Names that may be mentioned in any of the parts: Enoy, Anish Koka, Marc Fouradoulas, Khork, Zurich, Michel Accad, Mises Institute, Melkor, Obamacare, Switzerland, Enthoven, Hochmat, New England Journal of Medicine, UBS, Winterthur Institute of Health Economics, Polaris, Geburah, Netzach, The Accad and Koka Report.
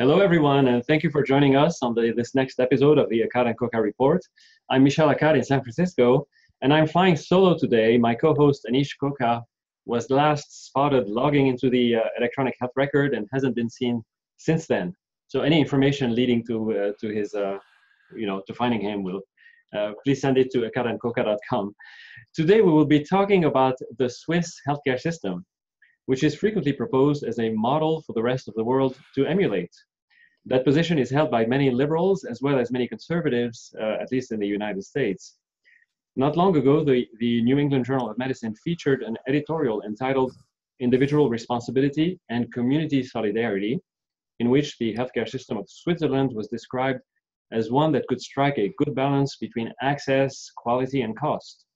Hello everyone, and thank you for joining us on this next episode of the Accad and Koka Report. I'm Michel Accad in San Francisco, and I'm flying solo today. My co-host Anish Koka was last spotted logging into the electronic health record and hasn't been seen since then. So any information leading to finding him will please send it to accadandkoka.com. Today we will be talking about the Swiss healthcare system, which is frequently proposed as a model for the rest of the world to emulate. That position is held by many liberals as well as many conservatives, at least in the United States. Not long ago, the New England Journal of Medicine featured an editorial entitled "Individual Responsibility and Community Solidarity," in which the healthcare system of Switzerland was described as one that could strike a good balance between access, quality, and cost.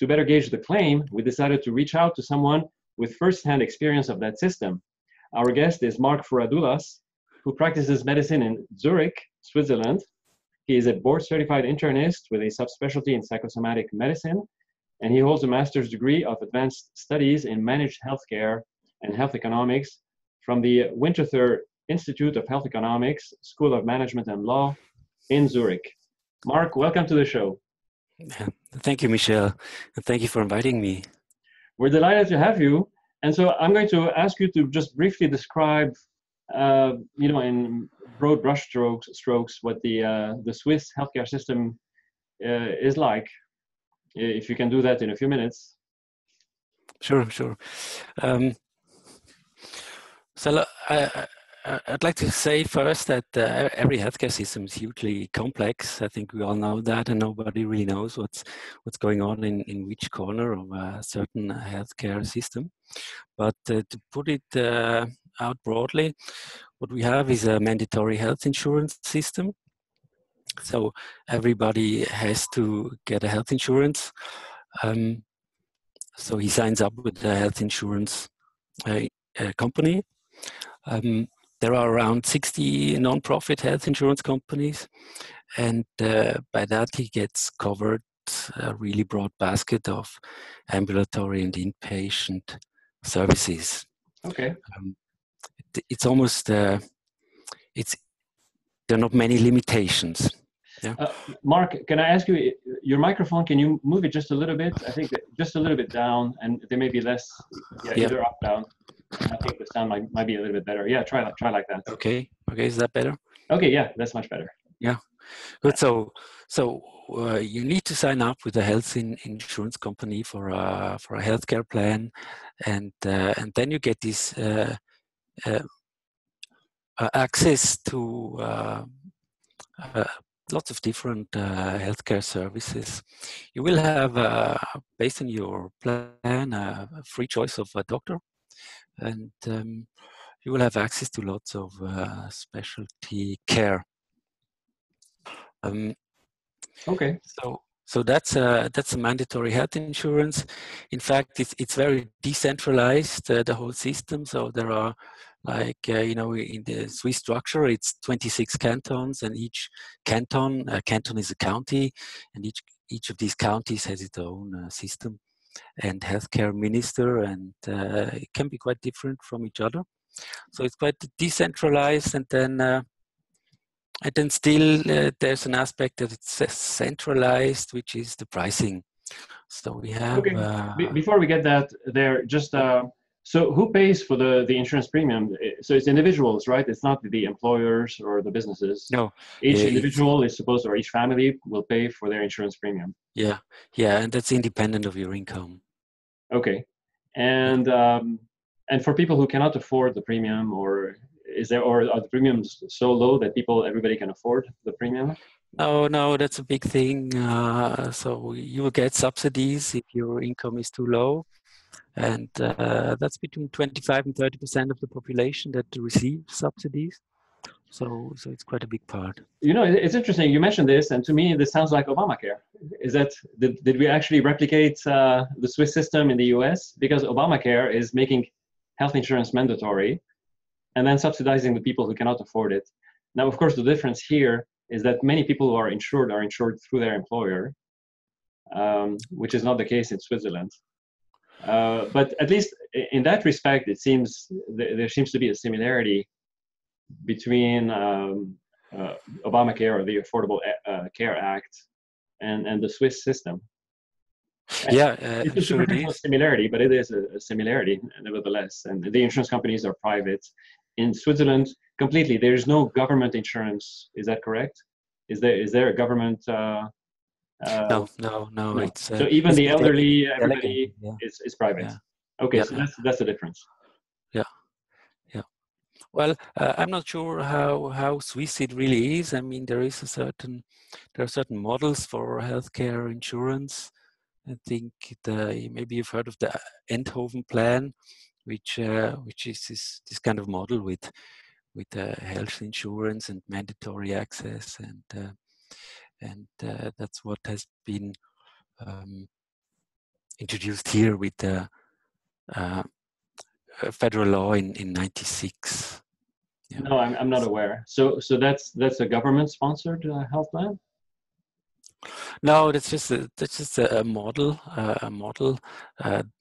To better gauge the claim, we decided to reach out to someone with first-hand experience of that system. Our guest is Marc Fouradoulas, who practices medicine in Zurich, Switzerland. He is a board-certified internist with a subspecialty in psychosomatic medicine, and he holds a master's degree of advanced studies in managed healthcare and health economics from the Winterthur Institute of Health Economics, School of Management and Law in Zurich. Marc, welcome to the show. Thank you, Michel, and thank you for inviting me. We're delighted to have you, and so I'm going to ask you to just briefly describe, in broad brushstrokes, what the Swiss healthcare system is like. If you can do that in a few minutes. Sure. I'd like to say first that every healthcare system is hugely complex. I think we all know that, and nobody really knows what's going on in which corner of a certain healthcare system. But to put it out broadly, what we have is a mandatory health insurance system. So everybody has to get a health insurance. So he signs up with the health insurance company. There are around 60 non-profit health insurance companies, and by that he gets covered a really broad basket of ambulatory and inpatient services. Okay. There are not many limitations. Yeah. Marc, can I ask you, your microphone, can you move it just a little bit? I think just a little bit down, and there may be less, either up, down. I think the sound might be a little bit better. Yeah, try like that. Okay, is that better? Okay, yeah, that's much better. Yeah, good. So you need to sign up with a health insurance company for a healthcare plan, and then you get this access to lots of different healthcare services. You will have, based on your plan, a free choice of a doctor. And you will have access to lots of specialty care. Okay. So that's a mandatory health insurance. In fact, it's very decentralized, the whole system. So there are, in the Swiss structure, it's 26 cantons, and each canton is a county, and each of these counties has its own system and healthcare minister, and it can be quite different from each other. So it's quite decentralized, and then still there's an aspect that it's centralized, which is the pricing. So we have... Okay. Before we get that there, just so who pays for the insurance premium? So it's individuals, right? It's not the employers or the businesses. No. Each individual is supposed, or each family will pay for their insurance premium. Yeah, and that's independent of your income. Okay, and for people who cannot afford the premium, or are the premiums so low that everybody can afford the premium? No, that's a big thing. So you will get subsidies if your income is too low. And that's between 25 and 30% of the population that receive subsidies. So it's quite a big part. You know, it's interesting. You mentioned this, and to me, this sounds like Obamacare. Did we actually replicate the Swiss system in the US? Because Obamacare is making health insurance mandatory and then subsidizing the people who cannot afford it. Now, of course, the difference here is that many people who are insured through their employer, which is not the case in Switzerland. But at least in that respect, it seems there seems to be a similarity between Obamacare or the Affordable Care Act and the Swiss system. Yeah, it's a superficial similarity, but it is a similarity nevertheless. And the insurance companies are private. In Switzerland, completely, there is no government insurance. Is that correct? Is there a government? No. It's, so even the elderly, everybody is private. Yeah. Okay, yeah. So that's the difference. Yeah. Well, I'm not sure how Swiss it really is. I mean, there are certain models for healthcare insurance. I think maybe you've heard of the Enthoven plan, which is this kind of model with health insurance and mandatory access, and that's what has been introduced here with the federal law in '96. Yeah. No, I'm not aware. So that's a government-sponsored health plan. No, that's just a model. A model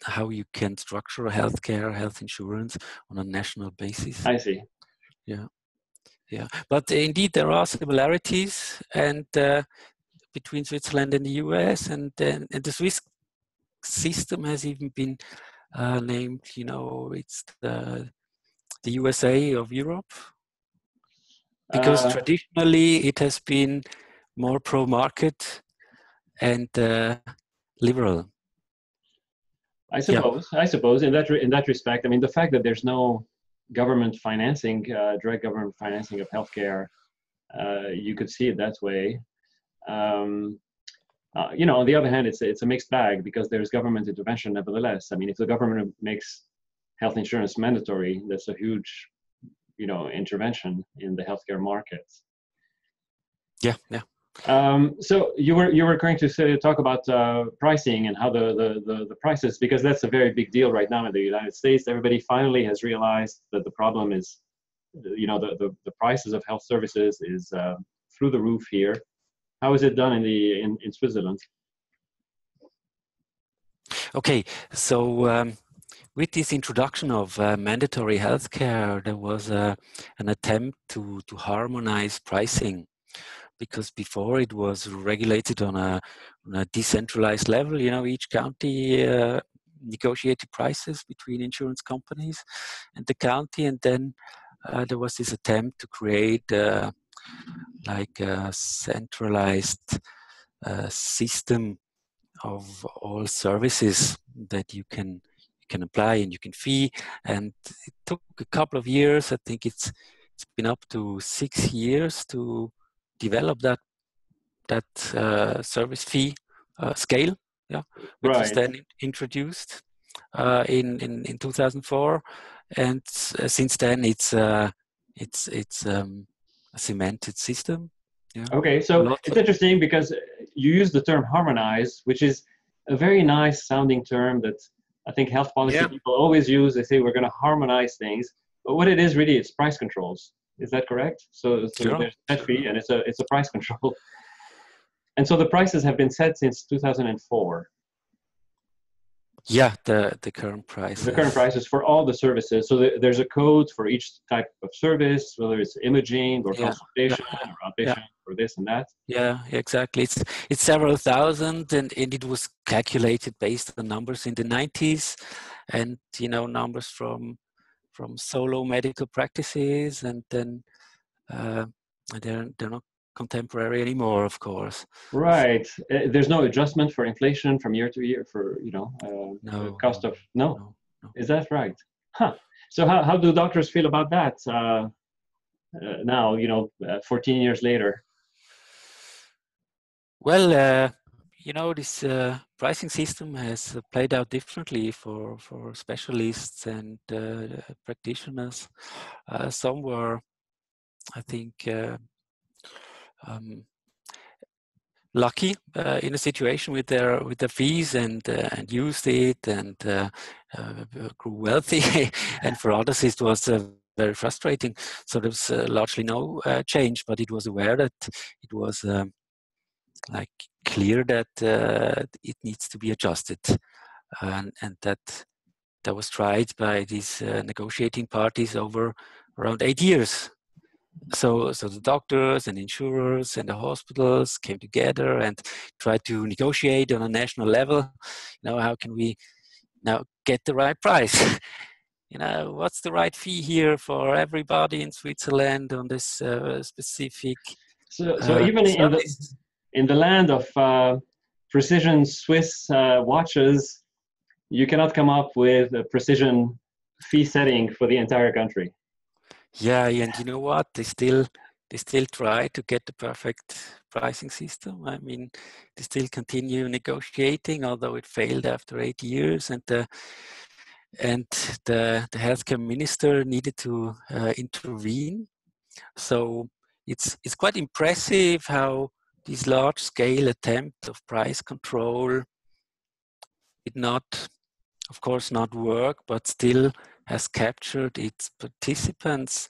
how you can structure healthcare, health insurance on a national basis. I see. Yeah. But indeed, there are similarities and between Switzerland and the U.S. and the Swiss system has even been named. You know, it's the USA of Europe, because traditionally it has been more pro-market and liberal. I suppose. Yeah. I suppose in that respect, I mean, the fact that there's no government financing, direct government financing of healthcare, you could see it that way. You know, on the other hand, it's a mixed bag because there's government intervention nevertheless. I mean, if the government makes health insurance mandatory, that's a huge, intervention in the healthcare market. Yeah. So you were going to talk about pricing and how the prices, because that's a very big deal right now in the United States. Everybody finally has realized that the problem is, the prices of health services is through the roof here. How is it done in Switzerland? Okay, so with this introduction of mandatory healthcare, there was an attempt to harmonize pricing. Because before it was regulated on a decentralized level, each county negotiated prices between insurance companies and the county, and then there was this attempt to create like a centralized system of all services that you can apply and you can fee. And it took a couple of years. I think it's been up to 6 years to develop that service fee scale, which was then introduced in 2004, and since then it's a cemented system. Yeah. Okay, so it's interesting because you use the term harmonize, which is a very nice sounding term that I think health policy people always use. They say we're going to harmonize things, but what it is really is price controls. Is that correct? So sure. There's a set fee and it's a price control. And so the prices have been set since 2004. Yeah, the current price. The current prices for all the services. So there's a code for each type of service, whether it's imaging or consultation or outpatient or this and that. Yeah, exactly. It's several thousand and it was calculated based on numbers in the 90s and, numbers from solo medical practices, and then they're not contemporary anymore, of course. Right. There's no adjustment for inflation from year to year for the cost of no. Is that right? Huh. So how do doctors feel about that now? 14 years later. Well, this pricing system has played out differently for specialists and practitioners. Some were, I think, lucky in a situation with their fees and used it and grew wealthy. And for others, it was very frustrating. So there was largely no change, but it was aware that it was clear that it needs to be adjusted, and that was tried by these negotiating parties over around 8 years. So the doctors and insurers and the hospitals came together and tried to negotiate on a national level. You know, how can we now get the right price? You know, what's the right fee here for everybody in Switzerland on this specific? So even in the land of precision Swiss watches, you cannot come up with a precision fee setting for the entire country. Yeah, and you know what? They still try to get the perfect pricing system. I mean, they still continue negotiating, although it failed after 8 years. And the healthcare minister needed to intervene. So it's quite impressive how this large-scale attempt of price control did not, of course, not work, but still has captured its participants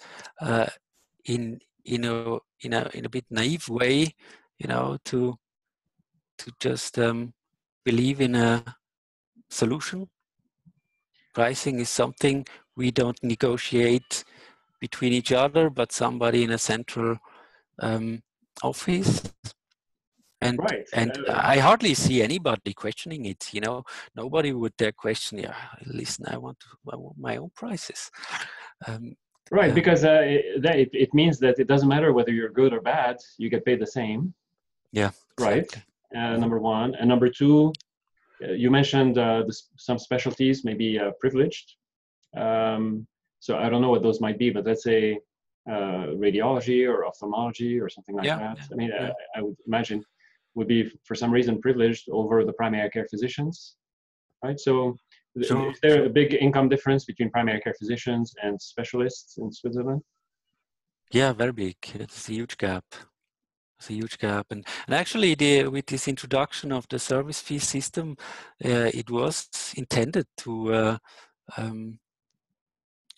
in a bit naive way, you know, to just believe in a solution. Pricing is something we don't negotiate between each other, but somebody in a central office. And right. I hardly see anybody questioning it. You know, nobody would dare question. Yeah, listen, I want my own prices. Right, because it means that it doesn't matter whether you're good or bad. You get paid the same. Yeah. Right. Exactly. Number one, and number two, you mentioned some specialties may be privileged. So I don't know what those might be, but let's say radiology or ophthalmology or something like that. Yeah, I mean, yeah. I would imagine would be for some reason privileged over the primary care physicians, right? So sure. Is there a big income difference between primary care physicians and specialists in Switzerland? Yeah, very big. It's a huge gap. It's a huge gap. And actually, with this introduction of the service fee system, it was intended to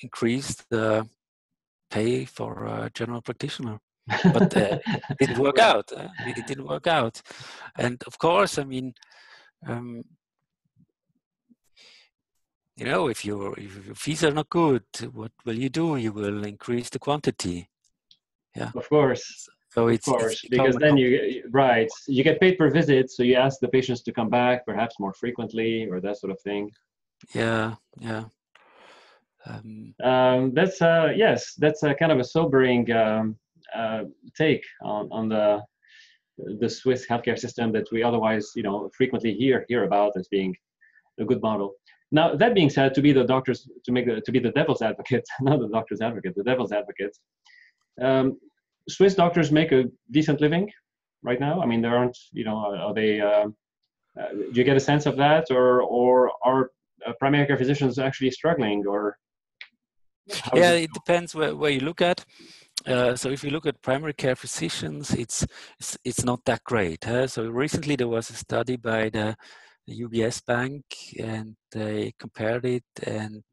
increase the pay for a general practitioner. But it didn't work out. It didn't work out. And of course, I mean, you know, if your fees are not good, what will you do? You will increase the quantity. Yeah. Of course. So it's because then you get paid per visit, so you ask the patients to come back perhaps more frequently or that sort of thing. Yeah, yeah. That's kind of a sobering take on the Swiss healthcare system that we otherwise, you know, frequently hear about as being a good model. Now, that being said, to be the devil's advocate, Swiss doctors make a decent living right now. I mean, there aren't, you know, are they? Do you get a sense of that, or are primary care physicians actually struggling? Or yeah, it depends where you look at. So if you look at primary care physicians, it's not that great. Huh? So recently there was a study by the UBS bank, and they compared it, and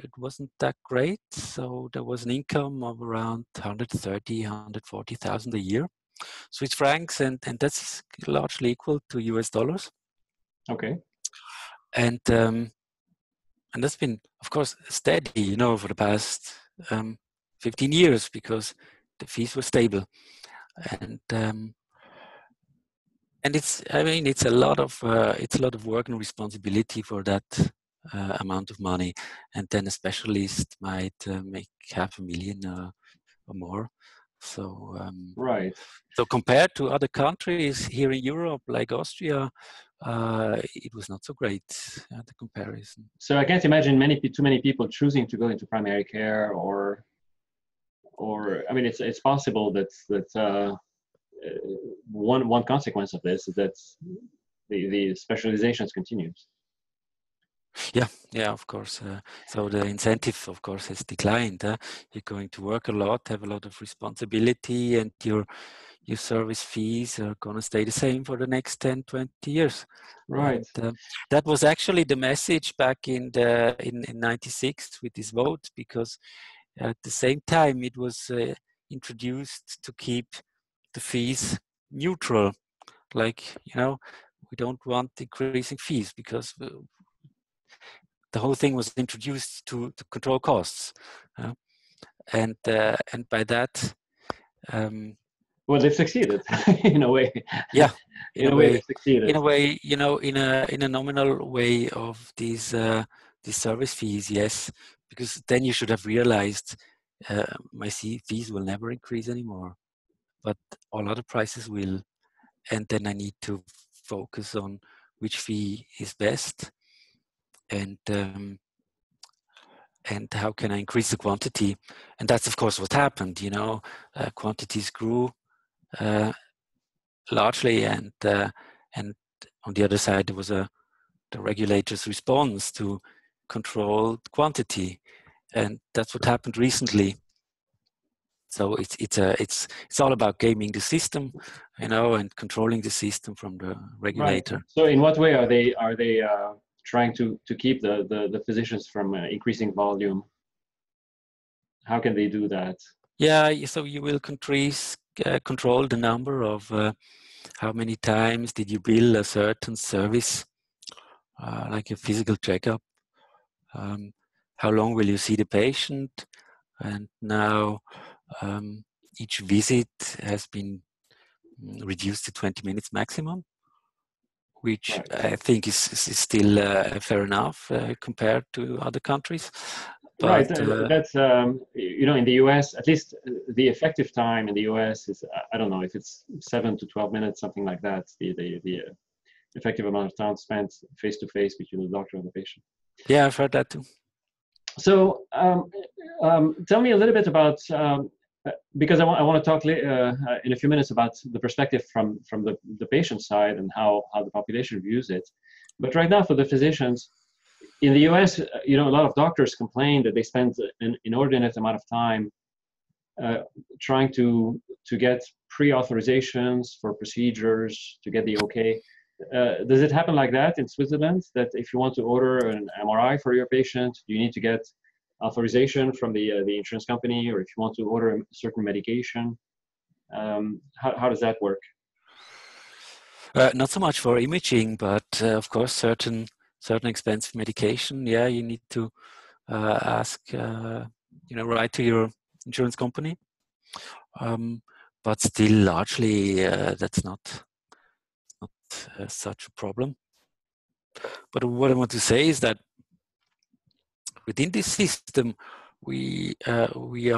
it wasn't that great. So there was an income of around 140,000 a year, Swiss francs, and that's largely equal to US dollars. Okay. And that's been, of course, steady, you know, for the past 15 years, because the fees were stable. And it's a lot of work and responsibility for that amount of money. And then a specialist might make $500,000 or more. So right. So compared to other countries here in Europe, like Austria, it was not so great, the comparison. So I can't imagine too many people choosing to go into primary care, or I mean, it's possible that one consequence of this is that the specializations continues. Yeah, of course. So the incentive, of course, has declined. You're going to work a lot, have a lot of responsibility, and your service fees are going to stay the same for the next 10, 20 years. Right. And, that was actually the message back in 96 with this vote, because at the same time it was introduced to keep the fees neutral. Like, you know, we don't want increasing fees, because the whole thing was introduced to control costs. and by that, well, they've succeeded in a way. Yeah, in a way they've succeeded. In a way, you know, in a nominal way of these service fees, yes, because then you should have realized my fees will never increase anymore, but all other prices will, and then I need to focus on which fee is best, and how can I increase the quantity? And that's of course what happened. You know, quantities grew largely, and on the other side there was the regulator's response to control quantity, and that's what happened recently. So it's all about gaming the system, you know, and controlling the system from the regulator. Right. So in what way are they trying to keep the physicians from increasing volume? How can they do that? Yeah, so you will control the number of how many times did you bill a certain service, like a physical checkup. How long will you see the patient? And now each visit has been reduced to 20 minutes maximum, which I think is still fair enough compared to other countries. But, right, that's, you know, in the US, at least the effective time in the US is, I don't know if it's 7 to 12 minutes, something like that, the effective amount of time spent face-to-face between the doctor and the patient. Yeah, I've heard that too. So tell me a little bit about, because I want to talk in a few minutes about the perspective from the patient side and how the population views it. But right now for the physicians, in the US, you know, a lot of doctors complain that they spend an inordinate amount of time trying to get pre-authorizations for procedures, to get the okay. Does it happen like that in Switzerland, that if you want to order an MRI for your patient, you need to get authorization from the insurance company, or if you want to order a certain medication? How does that work? Not so much for imaging, but of course certain expensive medication, yeah, you need to ask, you know, write to your insurance company. But still largely that's not such a problem. But what I want to say is that within this system, we are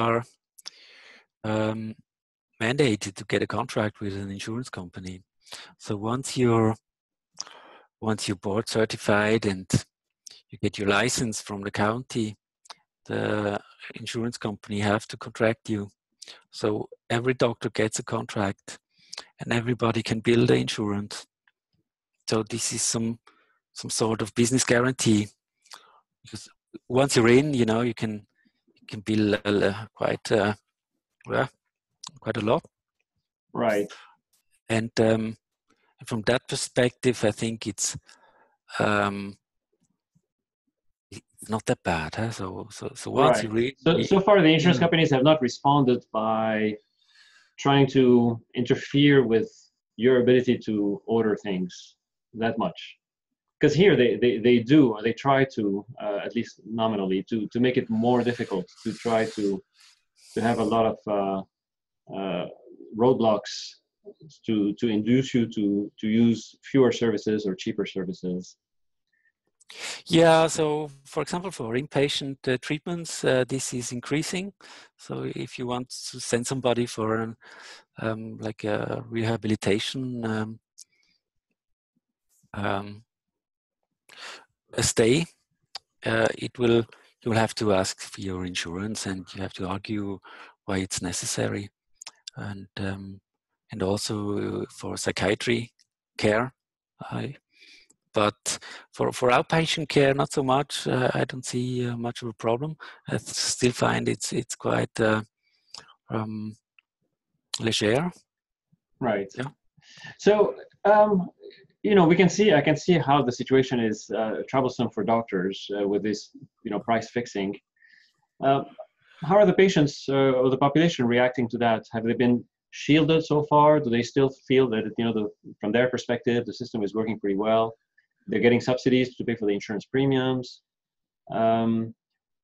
mandated to get a contract with an insurance company. So once you're board certified and you get your license from the county, the insurance company have to contract you. So every doctor gets a contract, and everybody can bill the insurance. So this is some sort of business guarantee, because once you're in, you know, you can bill quite a lot, right? And from that perspective, I think it's not that bad. Huh? So once right. So far, the insurance companies have not responded by trying to interfere with your ability to order things that much, because here they do, or they try to, at least nominally, to make it more difficult, to try to have a lot of roadblocks to induce you to use fewer services or cheaper services. Yeah, so for example, for inpatient treatments, this is increasing. So if you want to send somebody for like a rehabilitation a stay, you'll have to ask for your insurance, and you have to argue why it's necessary, and also for psychiatry care. But for outpatient care, not so much. I don't see much of a problem. I still find it's quite leisure. Right. Yeah. So you know, I can see how the situation is troublesome for doctors with this, you know, price fixing. How are the patients or the population reacting to that? Have they been shielded so far? Do they still feel that, you know, from their perspective, the system is working pretty well? They're getting subsidies to pay for the insurance premiums.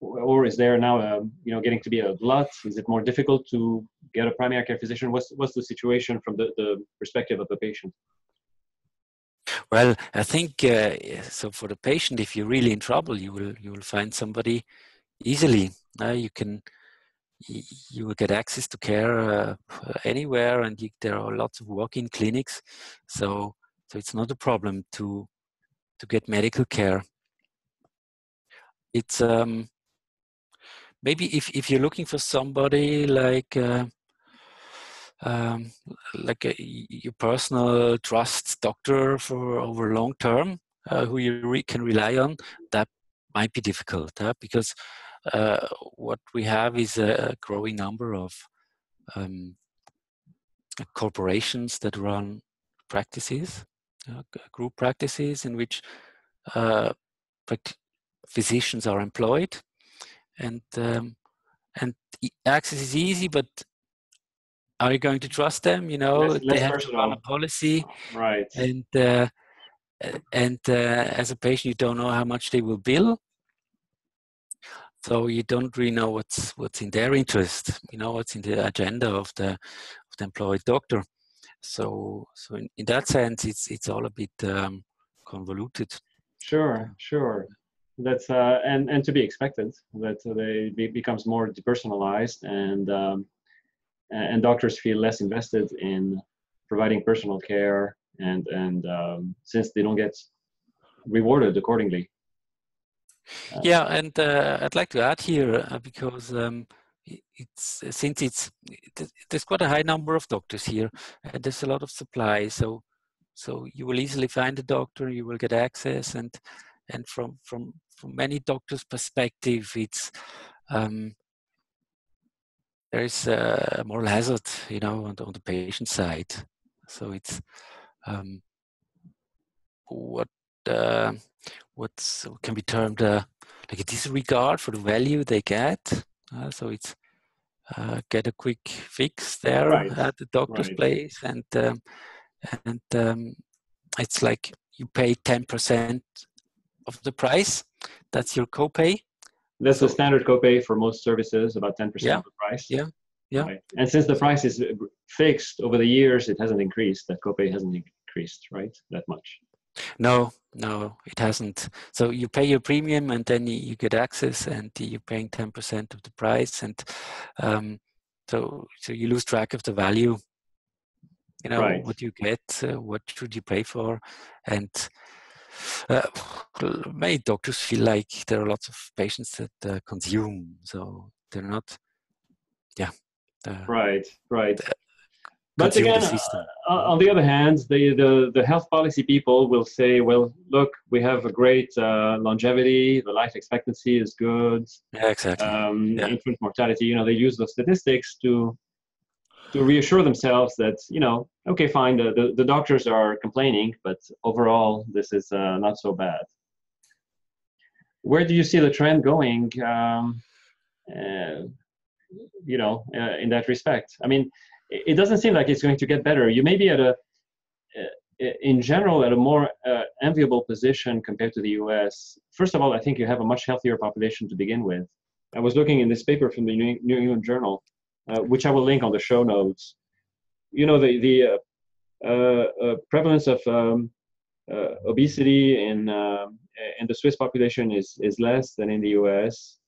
or is there now, getting to be a glut? Is it more difficult to get a primary care physician? What's the situation from the perspective of the patient? Well, I think so. For the patient, if you're really in trouble, you will find somebody easily. You will get access to care anywhere, and there are lots of walk-in clinics. So it's not a problem to get medical care. It's maybe if you're looking for somebody like your personal trust doctor for over long term, who you can rely on, that might be difficult, because what we have is a growing number of corporations that run practices, group practices, in which physicians are employed, and access is easy, but are you going to trust them? They have to run a policy, right? And as a patient, you don't know how much they will bill, so you don't really know what's in their interest. What's in the agenda of the employed doctor. So in that sense, it's all a bit convoluted. Sure. That's and to be expected that it becomes more depersonalized and doctors feel less invested in providing personal care, and since they don't get rewarded accordingly. I'd like to add here, because there's quite a high number of doctors here, and there's a lot of supply, so you will easily find a doctor, you will get access, and from many doctors' perspective, it's there is a moral hazard, on the patient side. So it's what can be termed like a disregard for the value they get. So it's get a quick fix there, right, at the doctor's, right, place, and it's like you pay 10% of the price. That's your copay. That's the standard copay for most services, about 10% of the price. Yeah. Right. And since the price is fixed over the years, it hasn't increased. That copay hasn't increased, right, that much? No, it hasn't. So you pay your premium, and then you get access, and you're paying 10% of the price, and so you lose track of the value. Right. What you get, what should you pay for, and. Many doctors feel like there are lots of patients that consume, so they're not, right. But again, on the other hand, the health policy people will say, well, look, we have a great longevity, the life expectancy is good, infant mortality. They use those statistics to reassure themselves that, okay, fine, the doctors are complaining, but overall, this is not so bad. Where do you see the trend going, in that respect? I mean, it doesn't seem like it's going to get better. You may be in general, at a more enviable position compared to the US. First of all, I think you have a much healthier population to begin with. I was looking in this paper from the New England Journal, which I will link on the show notes. The prevalence of obesity in the Swiss population is less than in the US.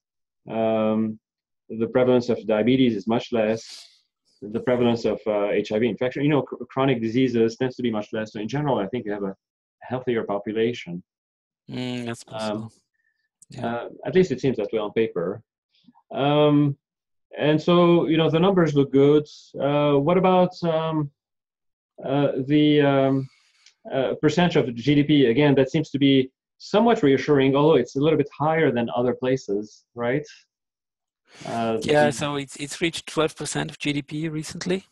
The prevalence of diabetes is much less. The prevalence of HIV infection, chronic diseases tends to be much less. So in general, I think you have a healthier population. That's possible. At least it seems that way on paper. And so, the numbers look good. What about the percentage of GDP? Again, that seems to be somewhat reassuring, although it's a little bit higher than other places, right? So it's reached 12% of GDP recently.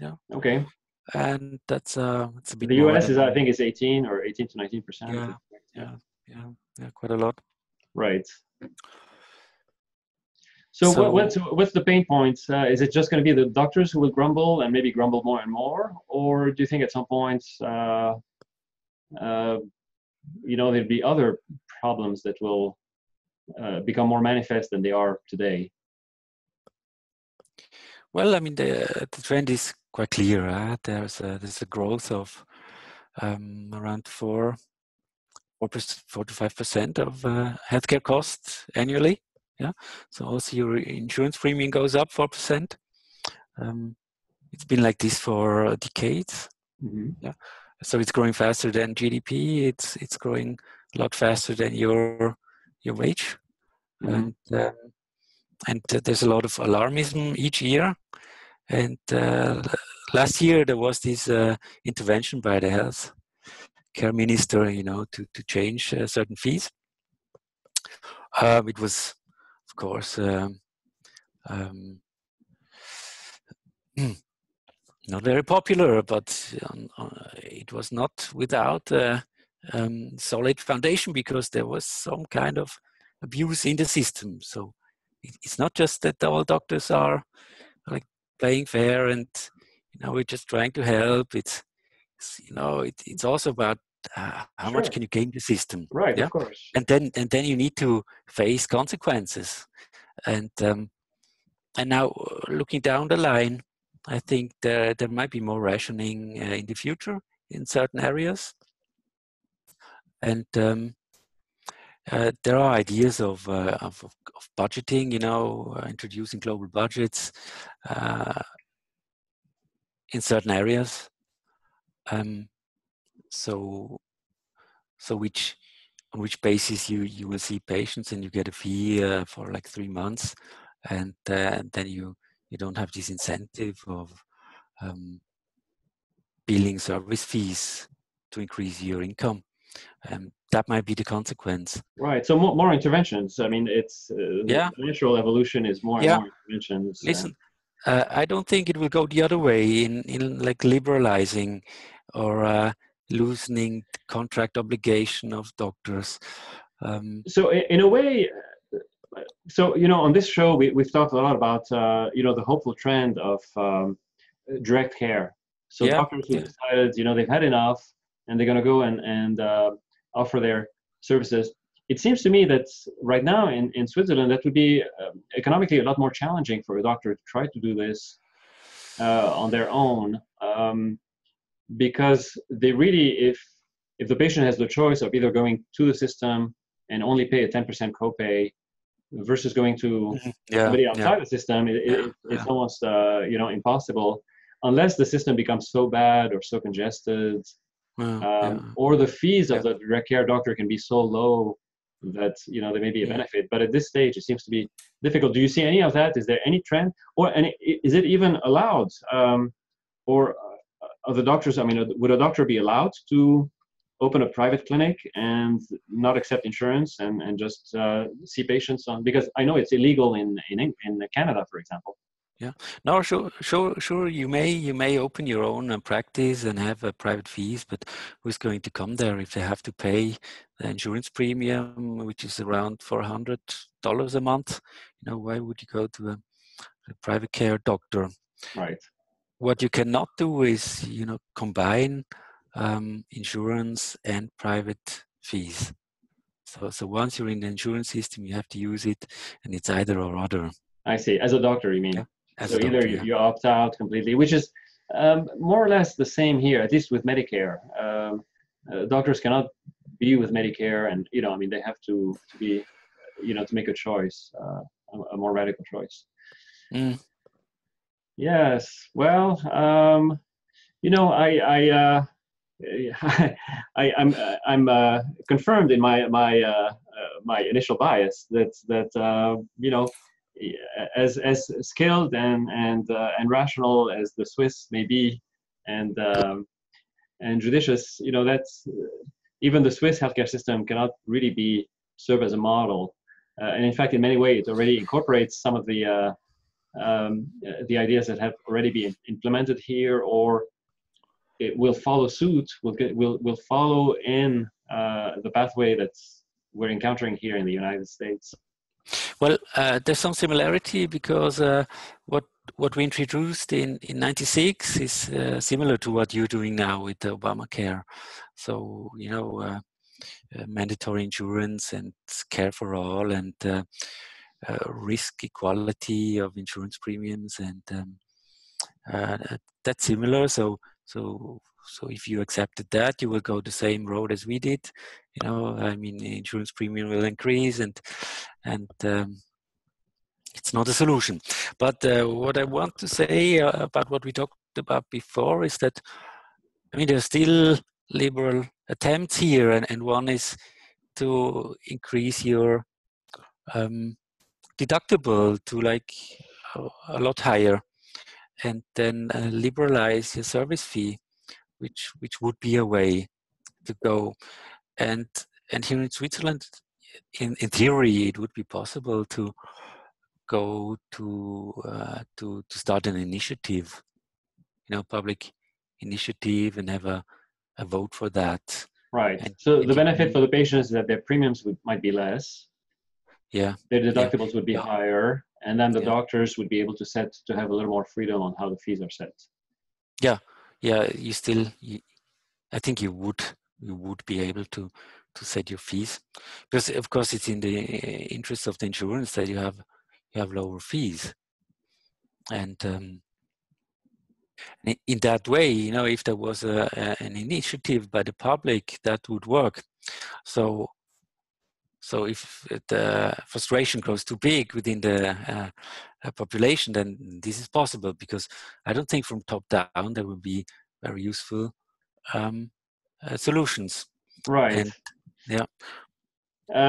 Yeah. Okay. And that's it's a bit. The US is, I think, is 18 or 18 to 19%. Yeah, quite a lot. Right. So what's the pain point? Is it just going to be the doctors who will grumble and maybe grumble more and more? Or do you think at some point, there'll be other problems that will become more manifest than they are today? Well, I mean, the trend is quite clear. There's a growth of around 4 to 5% of healthcare costs annually. Yeah, so also your insurance premium goes up 4%. It's been like this for decades. Mm-hmm. Yeah, so it's growing faster than GDP. It's growing a lot faster than your wage, mm-hmm. and there's a lot of alarmism each year. And last year there was this intervention by the health care minister, you know, to change certain fees. It was, of course, not very popular, but it was not without a solid foundation, because there was some kind of abuse in the system. So it's not just that all doctors are like playing fair and, you know, we're just trying to help. It's also about how much can you game the system, right? Yeah? Of course. And then you need to face consequences. And now looking down the line, I think there might be more rationing in the future in certain areas. And there are ideas of budgeting, you know, introducing global budgets in certain areas. So on which basis you will see patients, and you get a fee for like 3 months, and then you don't have this incentive of billing service fees to increase your income. That might be the consequence. Right. So more interventions. I mean, it's the natural evolution is more and more interventions. Listen. I don't think it will go the other way in like liberalizing or loosening the contract obligation of doctors. So in a way, so, you know, on this show, we've talked a lot about, you know, the hopeful trend of direct care. So doctors who decided, you know, they've had enough and they're going to go and offer their services. It seems to me that right now in Switzerland, that would be economically a lot more challenging for a doctor to try to do this on their own, because they really, if the patient has the choice of either going to the system and only pay a 10% copay versus going to somebody outside the system, it's almost you know, impossible, unless the system becomes so bad or so congested, or the fees of the direct care doctor can be so low that, you know, there may be a benefit, but at this stage it seems to be difficult. Do you see any of that? Is there any trend, or any, is it even allowed? Or are the doctors, I mean, would a doctor be allowed to open a private clinic and not accept insurance and just see patients on, because I know it's illegal in Canada, for example. Yeah, no, sure. You may open your own practice and have private fees, but who's going to come there if they have to pay the insurance premium, which is around $400 a month? You know, why would you go to a private care doctor? Right. What you cannot do is, you know, combine insurance and private fees. So once you're in the insurance system, you have to use it, and it's either or other. I see. As a doctor, you mean? Yeah. So either you opt out completely, which is more or less the same here, at least with Medicare. Doctors cannot be with Medicare, and, you know, I mean, they have to be, you know, to make a choice, a more radical choice. Mm. Yes. Well, you know, I'm confirmed in my initial bias that you know, as skilled and rational as the Swiss may be, and judicious, you know, that's even the Swiss healthcare system cannot really serve as a model, and in fact, in many ways, it already incorporates some of the ideas that have already been implemented here, or it will follow suit. Will follow in the pathway that's we're encountering here in the United States. Well, there's some similarity, because what we introduced in '96 is similar to what you're doing now with Obamacare. So, you know, mandatory insurance and care for all, and risk equality of insurance premiums, and that's similar. So if you accepted that, you will go the same road as we did. You know, I mean, the insurance premium will increase, and it's not a solution. But what I want to say about what we talked about before is that, I mean, there's still liberal attempts here, and one is to increase your deductible to like a lot higher, and then liberalize your service fee, which would be a way to go. And here in Switzerland, in theory, it would be possible to go to start an initiative, you know, public initiative, and have a vote for that. Right. And so the benefit for the patients is that their premiums might be less. Yeah. Their deductibles would be higher, and then the doctors would be able to have a little more freedom on how the fees are set. Yeah. Yeah, I think you would be able to set your fees, because of course it's in the interest of the insurance that you have lower fees, and in that way, you know, if there was an initiative by the public, that would work. So if the frustration grows too big within the population, then this is possible, because I don't think from top down there will be very useful solutions. Right. And, yeah.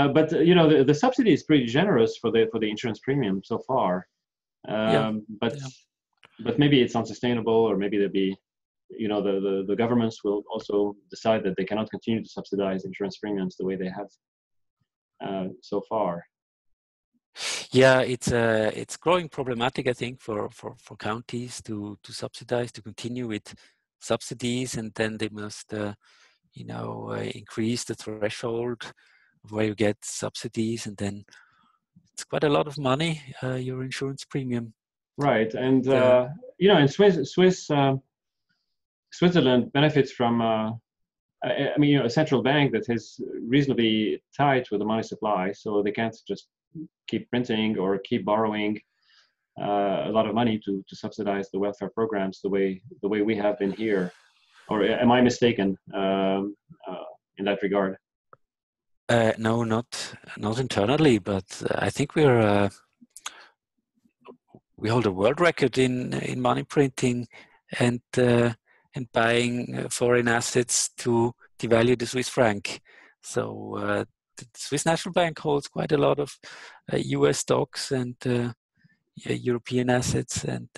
But you know, the subsidy is pretty generous for the insurance premium so far. But maybe it's unsustainable, or maybe there'll be, you know, the governments will also decide that they cannot continue to subsidize insurance premiums the way they have so far. Yeah, it's growing problematic, I think, for counties to subsidize, to continue with subsidies, and then they must increase the threshold of where you get subsidies, and then it's quite a lot of money, your insurance premium. Right. And you know, in Switzerland benefits from I mean, you know, a central bank that is reasonably tight with the money supply, so they can't just keep printing or keep borrowing a lot of money to subsidize the welfare programs the way we have been here. Or am I mistaken in that regard? No, not internally, but I think we hold a world record in money printing and buying foreign assets to devalue the Swiss franc. So the Swiss National Bank holds quite a lot of US stocks and European assets, and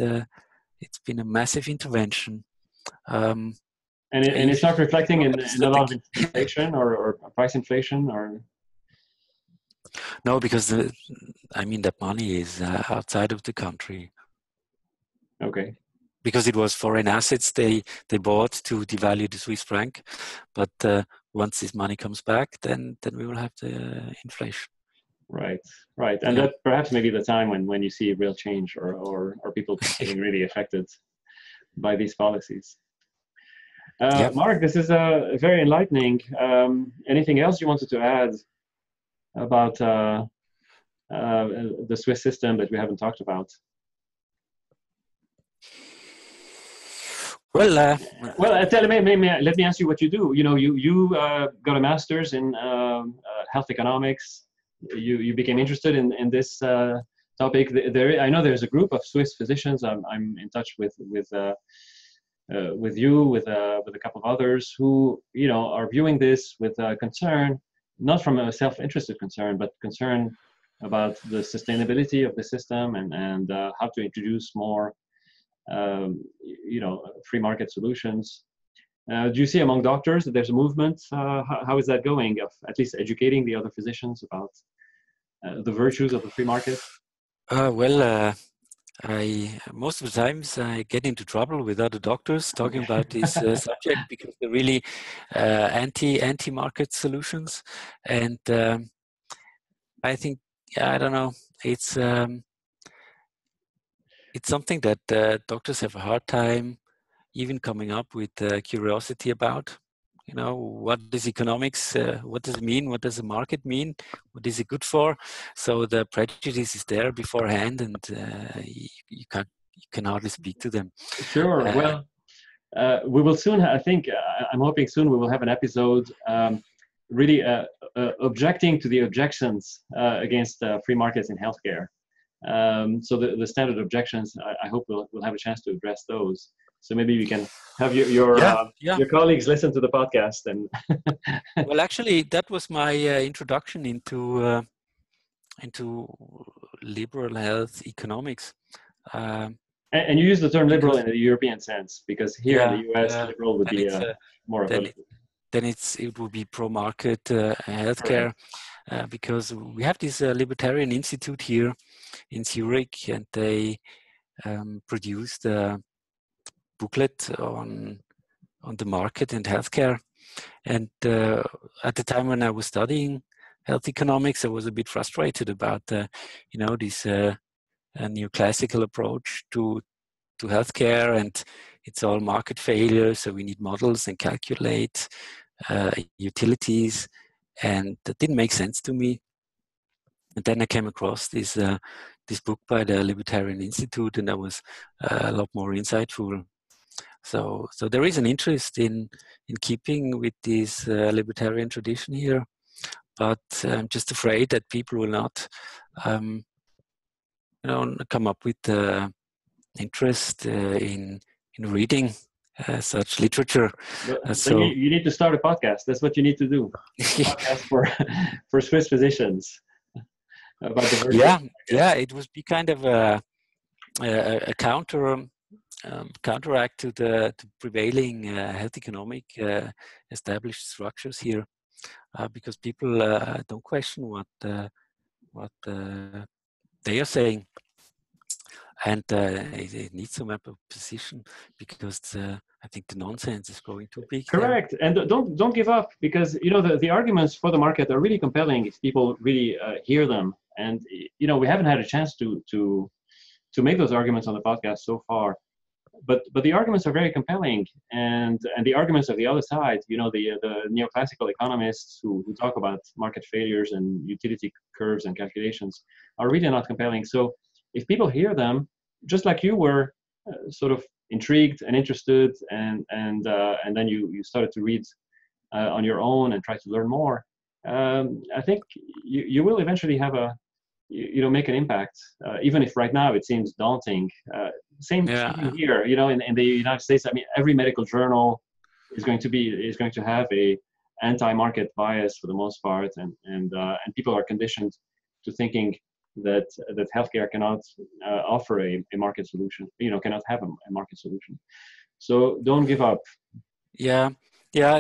it's been a massive intervention. And it's not reflecting in a lot of inflation or price inflation? Or no, because that money is outside of the country. Okay. Because it was foreign assets they bought to devalue the Swiss franc, but once this money comes back, then we will have the inflation. Right, and that perhaps maybe the time when you see real change or people getting really affected by these policies. Marc, this is very enlightening. Anything else you wanted to add about the Swiss system that we haven't talked about? Well, let me ask you what you do. You know, you got a master's in health economics. You became interested in this topic. I know there's a group of Swiss physicians. I'm in touch with you, with a couple of others who, you know, are viewing this with concern, not from a self-interested concern, but concern about the sustainability of the system and how to introduce more free market solutions. Do you see among doctors that there's a movement? How is that going, of at least educating the other physicians about the virtues of the free market? Most of the times I get into trouble with other doctors talking about this subject, because they're really anti-market solutions. And I think, I don't know, it's something that doctors have a hard time even coming up with curiosity about. you know, what is economics, what does it mean, what does the market mean, what is it good for? So the prejudice is there beforehand, and you can hardly speak to them. Sure. Well, we will soon, I think, I'm hoping soon we will have an episode really objecting to the objections against free markets in healthcare. So the standard objections, I hope we'll have a chance to address those. So maybe you can have your colleagues listen to the podcast. And well, actually, that was my introduction into liberal health economics. And you use the term liberal in the European sense, because here in the US, liberal would be more of a... Then it will be pro-market healthcare, because we have this libertarian institute here in Zurich, and they produced a booklet on the market and healthcare. And at the time when I was studying health economics, I was a bit frustrated about this neoclassical approach to healthcare, and it's all market failure. So we need models and calculate utilities, and that didn't make sense to me. And then I came across this book by the Libertarian Institute, and that was a lot more insightful. So there is an interest in keeping with this libertarian tradition here, but I'm just afraid that people will not come up with interest in reading such literature. So you need to start a podcast. That's what you need to do. Podcast for Swiss physicians. About the it would be kind of a counteract to the prevailing health economic established structures here, because people don't question what they are saying. And it needs some opposition, because I think the nonsense is growing too big. Correct, there. And don't give up, because the arguments for the market are really compelling if people really hear them. And we haven't had a chance to make those arguments on the podcast so far, but the arguments are very compelling, and the arguments of the other side, the neoclassical economists who talk about market failures and utility curves and calculations, are really not compelling. So if people hear them, just like you were sort of intrigued and interested, and then you started to read on your own and try to learn more, I think you will eventually have make an impact, even if right now it seems daunting. Same here, in the United States. I mean, every medical journal is going to have a anti-market bias for the most part, and people are conditioned to thinking that healthcare cannot offer a market solution, cannot have a market solution. So don't give up. Yeah.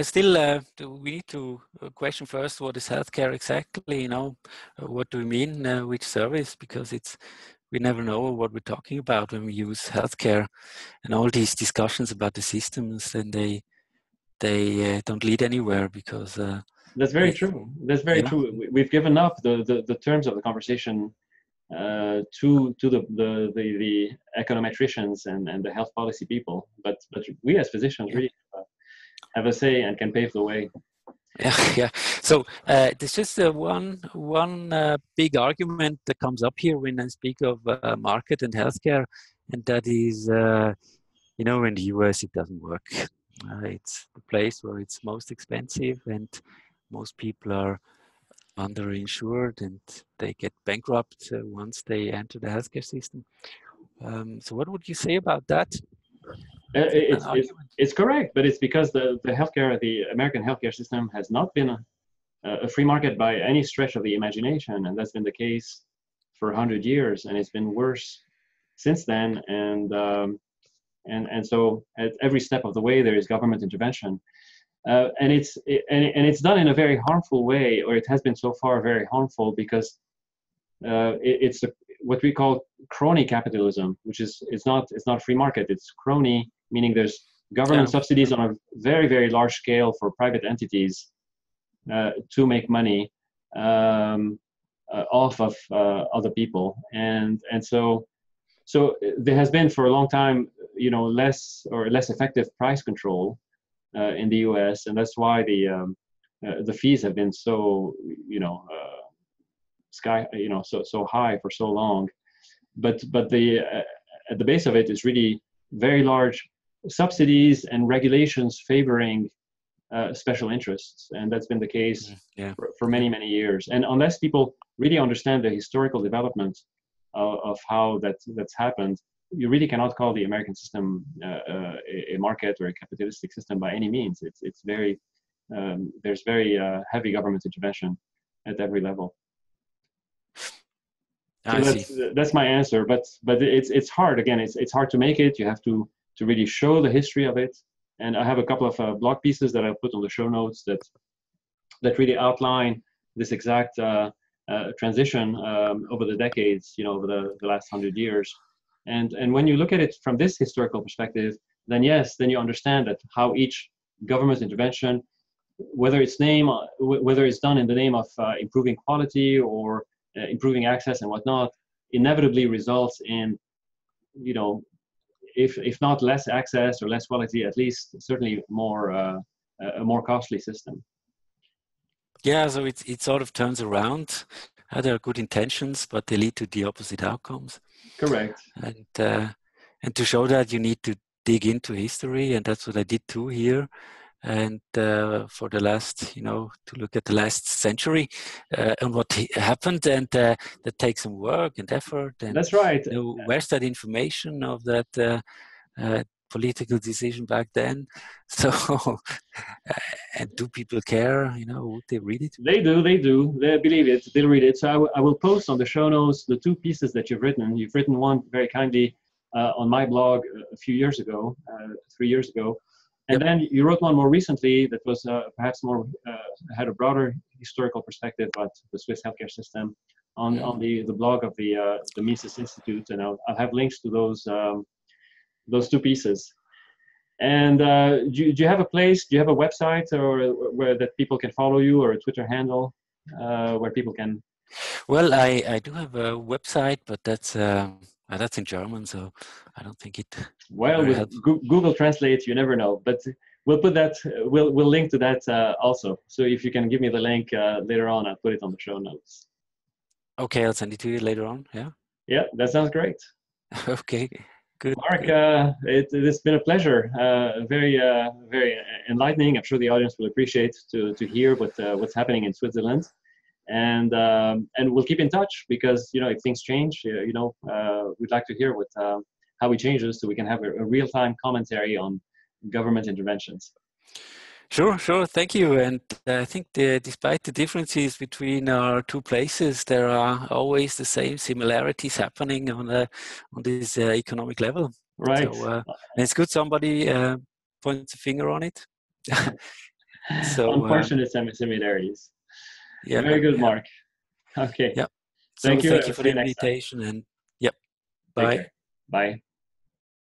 Still, we need to question first, what is healthcare exactly? What do we mean? Which service? Because we never know what we're talking about when we use healthcare, and all these discussions about the systems, and they don't lead anywhere, because that's very true. We've given up the terms of the conversation to the econometricians and the health policy people, but we as physicians really have a say and can pave the way. Yeah. So there's just one big argument that comes up here when I speak of market and healthcare, and that is, in the US it doesn't work. It's the place where it's most expensive, and most people are underinsured, and they get bankrupt once they enter the healthcare system. So what would you say about that? It's correct, but it's because the American healthcare system has not been a free market by any stretch of the imagination, and that's been the case for 100 years, and it's been worse since then. And so at every step of the way, there is government intervention. And it's done in a very harmful way, or it has been so far very harmful, because it's what we call crony capitalism, which is it's not free market. It's crony, meaning there's government subsidies on a very, very large scale for private entities to make money off of other people, and so there has been for a long time less effective price control. in the US, and that's why the fees have been so, so high for so long. But the at the base of it is really very large subsidies and regulations favoring special interests, and that's been the case for many years. And unless people really understand the historical development of how that's happened, you really cannot call the American system a market or a capitalistic system by any means. It's very there's very heavy government intervention at every level. So that's my answer, but it's hard. Again, it's hard to make it. You have to really show the history of it. And I have a couple of blog pieces that I put on the show notes that really outline this exact transition over the decades, over the last 100 years. And when you look at it from this historical perspective, then you understand that how each government intervention, whether it's done in the name of improving quality or improving access and whatnot, inevitably results in, if not less access or less quality, at least certainly a more costly system. Yeah, so it sort of turns around. There are good intentions, but they lead to the opposite outcomes. Correct. And to show that, you need to dig into history, and that's what I did too here. And for the last, to look at the last century and what happened, and that takes some work and effort. And that's right. Where's that information of that political decision back then? So, and do people care? Would they read it? They do. They believe it. They'll read it. So I will post on the show notes the two pieces that you've written. You've written one very kindly on my blog a few years ago, 3 years ago. And then you wrote one more recently that was perhaps more had a broader historical perspective about the Swiss healthcare system on the blog of the Mises Institute, and I'll have links to those two pieces. And do you have a place? Do you have a website or where that people can follow you, or a Twitter handle where people can? Well, I do have a website, but that's in German, so I don't think it. Well, with Google Translate, you never know. But we'll put that. We'll link to that also. So if you can give me the link later on, I'll put it on the show notes. Okay, I'll send it to you later on. Yeah. Yeah, that sounds great. Okay, good. Marc, it's been a pleasure. Very enlightening. I'm sure the audience will appreciate to hear what's happening in Switzerland. And we'll keep in touch because if things change, we'd like to hear how it changes, so we can have a real-time commentary on government interventions. Sure. Thank you. And I think despite the differences between our two places, there are always the same similarities happening on this economic level. Right. So, it's good somebody points a finger on it. So unfortunate similarities. Yeah, very good, Marc. Okay. Yeah. Thank you for the invitation. Bye. Bye.